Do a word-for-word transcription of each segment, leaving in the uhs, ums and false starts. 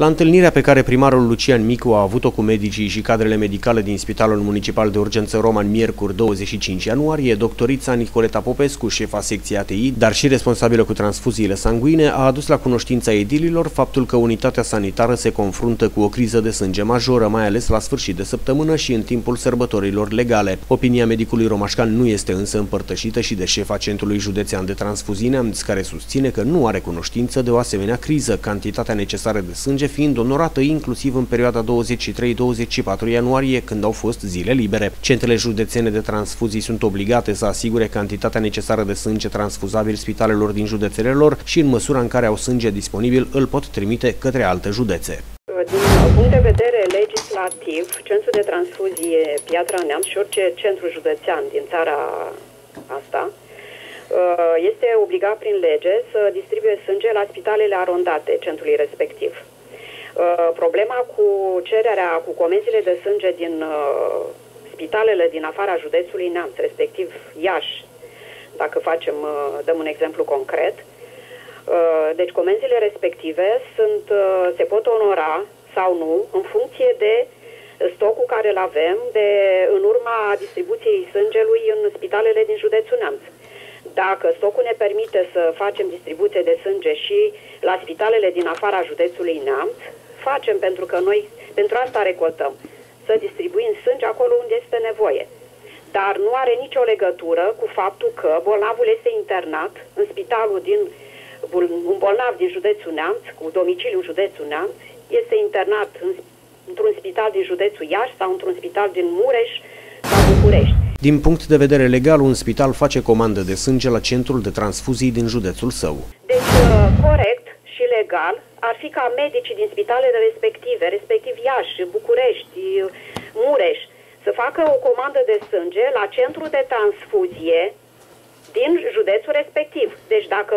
La întâlnirea pe care primarul Lucian Micu a avut-o cu medicii și cadrele medicale din Spitalul Municipal de Urgență Roman miercuri douăzeci și cinci ianuarie, doctorița Nicoleta Popescu, șefa secției A T I, dar și responsabilă cu transfuziile sanguine, a adus la cunoștința edililor faptul că unitatea sanitară se confruntă cu o criză de sânge majoră, mai ales la sfârșit de săptămână și în timpul sărbătorilor legale. Opinia medicului Romașcan nu este însă împărtășită și de șefa Centrului Județean de Transfuzie Neamț, care susține că nu are cunoștință de o asemenea criză, cantitatea necesară de sânge fiind onorată inclusiv în perioada douăzeci și trei douăzeci și patru ianuarie, când au fost zile libere. Centrele județene de transfuzii sunt obligate să asigure cantitatea necesară de sânge transfuzabil spitalelor din județele lor și, în măsura în care au sânge disponibil, îl pot trimite către alte județe. Din punct de vedere legislativ, Centrul de Transfuzie Piatra Neamț și orice centru județean din țara asta este obligat prin lege să distribuie sânge la spitalele arondate centrului respectiv. Problema cu cererea, cu comenzile de sânge din uh, spitalele din afara județului Neamț, respectiv Iași, dacă facem, uh, dăm un exemplu concret. Uh, deci comenzile respective sunt, uh, se pot onora sau nu în funcție de stocul care îl avem de, în urma distribuției sângelui în spitalele din județul Neamț. Dacă stocul ne permite să facem distribuție de sânge și la spitalele din afara județului Neamț, facem, pentru că noi pentru asta recoltăm, să distribuim sânge acolo unde este nevoie. Dar nu are nicio legătură cu faptul că bolnavul este internat în spitalul din, un bolnav din județul Neamț, cu domiciliu în județul Neamț, este internat în, într-un spital din județul Iași sau într-un spital din Mureș sau București. Din punct de vedere legal, un spital face comandă de sânge la centrul de transfuzii din județul său. Deci, corect și legal, ar fi ca medicii din spitalele respective, respectiv Iași, București, Mureș, să facă o comandă de sânge la centrul de transfuzie din județul respectiv. Deci, dacă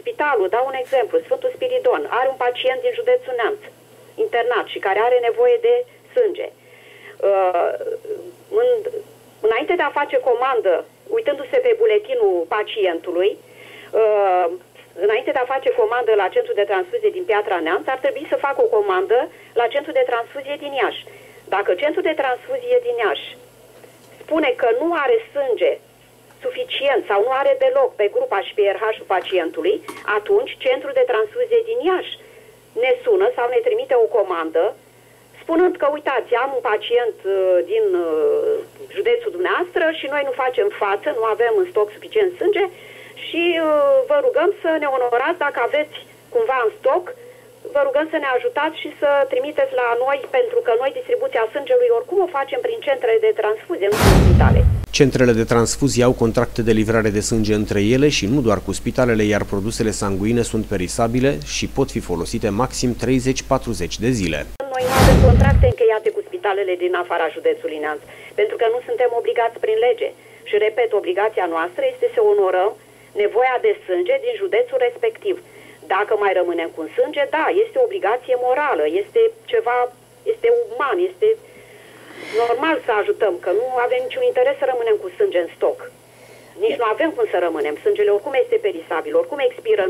spitalul, dau un exemplu, Sfântul Spiridon, are un pacient din județul Neamț, internat, și care are nevoie de sânge, uh, în... înainte de a face comandă, uitându-se pe buletinul pacientului, înainte de a face comandă la centrul de transfuzie din Piatra Neamț, ar trebui să facă o comandă la centrul de transfuzie din Iași. Dacă centrul de transfuzie din Iași spune că nu are sânge suficient sau nu are deloc pe grupa și pe R H-ul pacientului, atunci centrul de transfuzie din Iași ne sună sau ne trimite o comandă spunând că, uitați, am un pacient din județul dumneavoastră și noi nu facem față, nu avem în stoc suficient sânge și vă rugăm să ne onorați, dacă aveți cumva în stoc, vă rugăm să ne ajutați și să trimiteți la noi, pentru că noi distribuția sângelui oricum o facem prin centrele de transfuzie, nu prin spitale. Centrele de transfuzie au contracte de livrare de sânge între ele și nu doar cu spitalele, iar produsele sanguine sunt perisabile și pot fi folosite maxim treizeci patruzeci de zile. Noi nu avem contracte încheiate cu spitalele din afara județului Neamț, pentru că nu suntem obligați prin lege. Și, repet, obligația noastră este să onorăm nevoia de sânge din județul respectiv. Dacă mai rămânem cu sânge, da, este o obligație morală, este ceva, este uman, este normal să ajutăm, că nu avem niciun interes să rămânem cu sânge în stoc. Nici nu avem cum să rămânem. Sângele oricum este perisabil, oricum expiră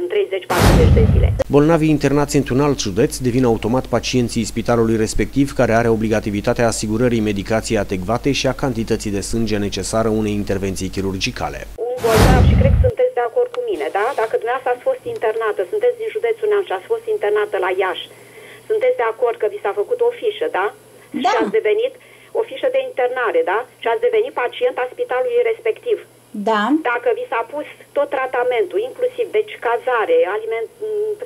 în treizeci patruzeci de zile. Bolnavii internați într-un alt județ devin automat pacienții spitalului respectiv, care are obligativitatea asigurării medicației adecvate și a cantității de sânge necesară unei intervenții chirurgicale. Un bolnav, și cred că sunteți de acord cu mine, da? Dacă dumneavoastră ați fost internată, sunteți din județul Neamț și ați fost internată la Iași, sunteți de acord că vi s-a făcut o fișă, da? Da. Și ați devenit... o fișă de internare, da? Și ați devenit pacient al spitalului respectiv. Da. Dacă vi s-a pus tot tratamentul, inclusiv, deci, cazare, aliment,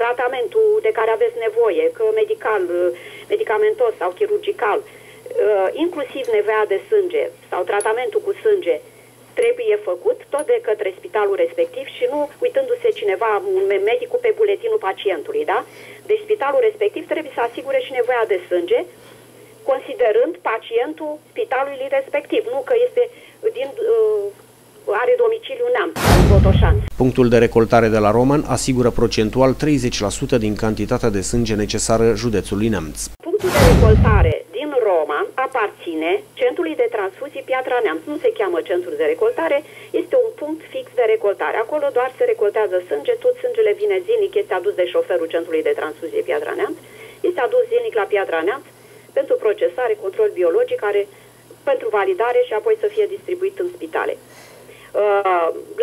tratamentul de care aveți nevoie, că medical, medicamentos sau chirurgical, inclusiv nevoia de sânge sau tratamentul cu sânge, trebuie făcut tot de către spitalul respectiv și nu uitându-se cineva, un medic, pe buletinul pacientului, da? Deci, spitalul respectiv trebuie să asigure și nevoia de sânge, considerând pacientul spitalului respectiv, nu că este din, uh, are domiciliu Neamț, Botoșan. Punctul de recoltare de la Roman asigură procentual treizeci la sută din cantitatea de sânge necesară județului Neamț. Punctul de recoltare din Roman aparține Centrului de Transfuzii Piatra Neamț. Nu se cheamă centru de recoltare, este un punct fix de recoltare. Acolo doar se recoltează sânge, tot sângele vine zilnic, este adus de șoferul Centrului de Transfuzie Piatra Neamț. este adus zilnic la Piatra Neamț pentru procesare, control biologic, care, pentru validare și apoi să fie distribuit în spitale.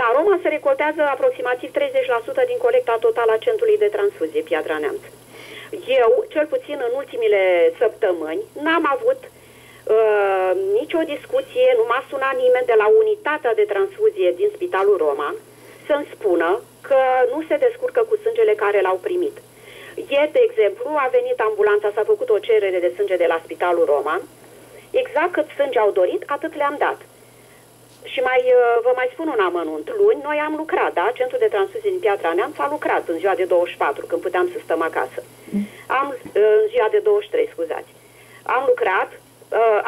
La Roma se recoltează aproximativ treizeci la sută din colecta totală a Centrului de Transfuzie Piatra Neamț. Eu, cel puțin în ultimile săptămâni, n-am avut uh, nicio discuție, nu m-a sunat nimeni de la unitatea de transfuzie din Spitalul Roman să-mi spună că nu se descurcă cu sângele care l-au primit. Ieri, de exemplu, a venit ambulanța, s-a făcut o cerere de sânge de la Spitalul Roman, exact cât sânge au dorit, atât le-am dat. Și mai, vă mai spun un amănunt. Luni noi am lucrat, da? Centrul de transfuzie din Piatra Neamț a lucrat în ziua de douăzeci și patru, când puteam să stăm acasă. Am, în ziua de douăzeci și trei, scuzați. Am lucrat,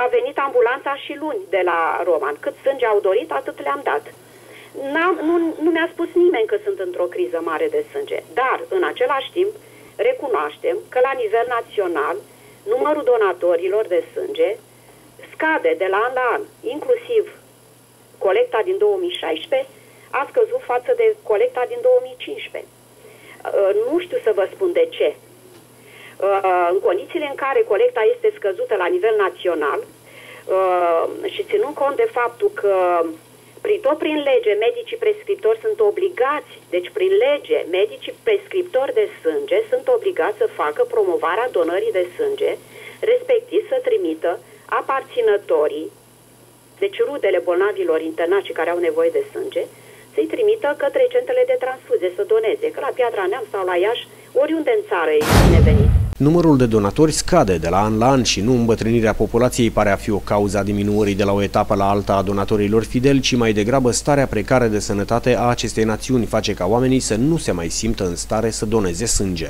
a venit ambulanța și luni de la Roman. Cât sânge au dorit, atât le-am dat. Nu, nu mi-a spus nimeni că sunt într-o criză mare de sânge. Dar, în același timp, recunoaștem că la nivel național, numărul donatorilor de sânge scade de la an la an, inclusiv colecta din două mii șaisprezece a scăzut față de colecta din două mii cincisprezece. Nu știu să vă spun de ce. În condițiile în care colecta este scăzută la nivel național și ținând cont de faptul că tot prin lege medicii prescriptori sunt obligați, deci prin lege medicii prescriptori de sânge sunt obligați să facă promovarea donării de sânge, respectiv să trimită aparținătorii, deci rudele bolnavilor internați care au nevoie de sânge, să-i trimită către centrele de transfuzie să doneze, că la Piatra Neamț sau la Iași, oriunde în țară e bine venit. Numărul de donatori scade de la an la an și nu îmbătrânirea populației pare a fi o cauză a diminuării de la o etapă la alta a donatorilor fideli, ci mai degrabă starea precară de sănătate a acestei națiuni face ca oamenii să nu se mai simtă în stare să doneze sânge.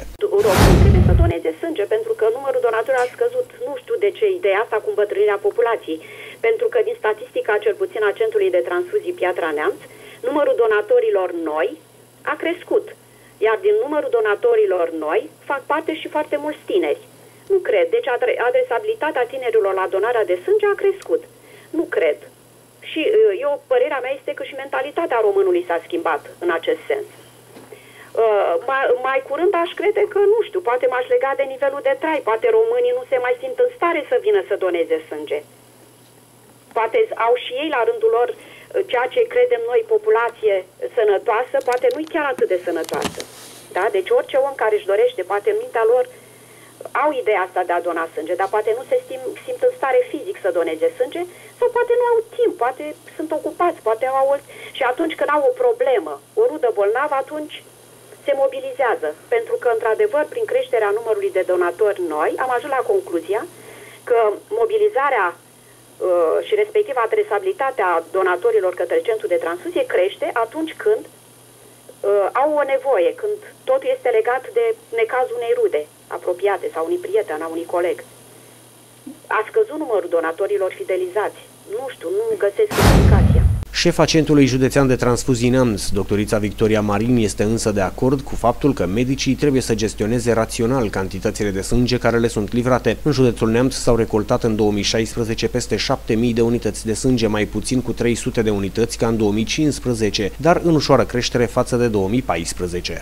Românii trebuie să doneze sânge pentru că numărul donatorilor a scăzut. Nu știu de ce ideea asta cu îmbătrânirea populației, pentru că din statistica cel puțin a Centrului de Transfuzii Piatra Neamț, numărul donatorilor noi a crescut. Iar din numărul donatorilor noi fac parte și foarte mulți tineri. Nu cred. Deci adresabilitatea tinerilor la donarea de sânge a crescut. Nu cred. Și eu, părerea mea este că și mentalitatea românului s-a schimbat în acest sens. Mai, mai curând aș crede că, nu știu, poate m-aș lega de nivelul de trai. Poate românii nu se mai simt în stare să vină să doneze sânge. Poate au și ei la rândul lor ceea ce credem noi populație sănătoasă, poate nu-i chiar atât de sănătoasă. Da? Deci orice om care își dorește, poate în mintea lor au ideea asta de a dona sânge, dar poate nu se simt, simt în stare fizic să doneze sânge, sau poate nu au timp, poate sunt ocupați, poate au alt... Și atunci când au o problemă, o rudă bolnavă, atunci se mobilizează. Pentru că, într-adevăr, prin creșterea numărului de donatori noi, am ajuns la concluzia că mobilizarea și respectiv adresabilitatea donatorilor către centru de transfuzie crește atunci când uh, au o nevoie, când totul este legat de necazul unei rude apropiate sau unui prieten, a unui coleg. A scăzut numărul donatorilor fidelizați. Nu știu, nu găsesc explicația. Șefa Centrului Județean de Transfuzii Neamț, doctorița Victoria Marin, este însă de acord cu faptul că medicii trebuie să gestioneze rațional cantitățile de sânge care le sunt livrate. În județul Neamț s-au recoltat în două mii șaisprezece peste șapte mii de unități de sânge, mai puțin cu trei sute de unități ca în două mii cincisprezece, dar în ușoară creștere față de două mii paisprezece.